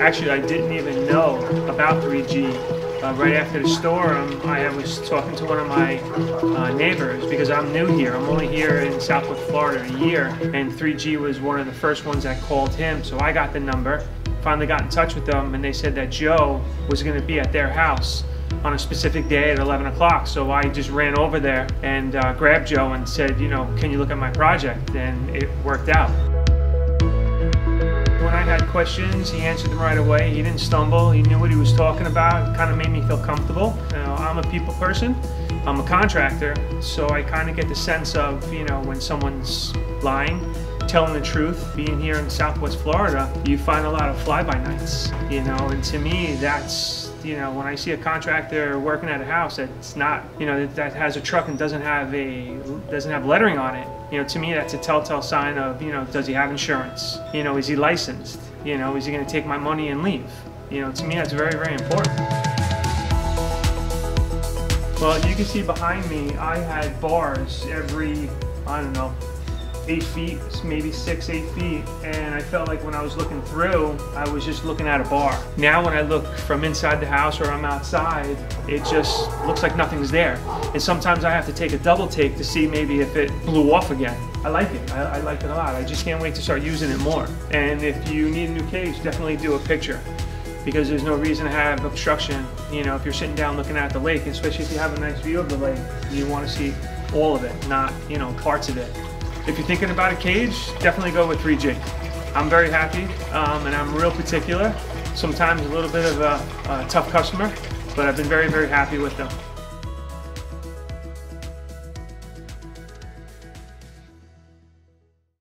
Actually, I didn't even know about 3G. Right after the storm, I was talking to one of my neighbors, because I'm new here. I'm only here in Southwood, Florida a year, and 3G was one of the first ones that called him, so I got the number, finally got in touch with them, and they said that Joe was going to be at their house on a specific day at 11 o'clock. So I just ran over there and grabbed Joe and said, you know, can you look at my project? And it worked out. When I had questions, he answered them right away. He didn't stumble. He knew what he was talking about. It kind of made me feel comfortable. You know, I'm a people person. I'm a contractor. So I kind of get the sense of, you know, when someone's lying, telling the truth. Being here in Southwest Florida, you find a lot of fly-by-nights, you know, and to me, that's, you know, when I see a contractor working at a house that's not, you know, that has a truck and doesn't have lettering on it, you know, to me, that's a telltale sign of, you know, does he have insurance? You know, is he licensed? You know, is he going to take my money and leave? You know, to me, that's very, very important. Well, you can see behind me, I had bars every, I don't know, 8 feet, maybe 6, 8 feet, and I felt like when I was looking through, I was just looking at a bar. Now when I look from inside the house or I'm outside, it just looks like nothing's there. And sometimes I have to take a double take to see maybe if it blew off again. I like it. I like it a lot. I just can't wait to start using it more. And if you need a new cage, definitely do a picture, because there's no reason to have obstruction. You know, if you're sitting down looking at the lake, especially if you have a nice view of the lake, you want to see all of it, not, you know, parts of it. If you're thinking about a cage, definitely go with 3G. I'm very happy, and I'm real particular. Sometimes a little bit of a tough customer, but I've been very, very happy with them.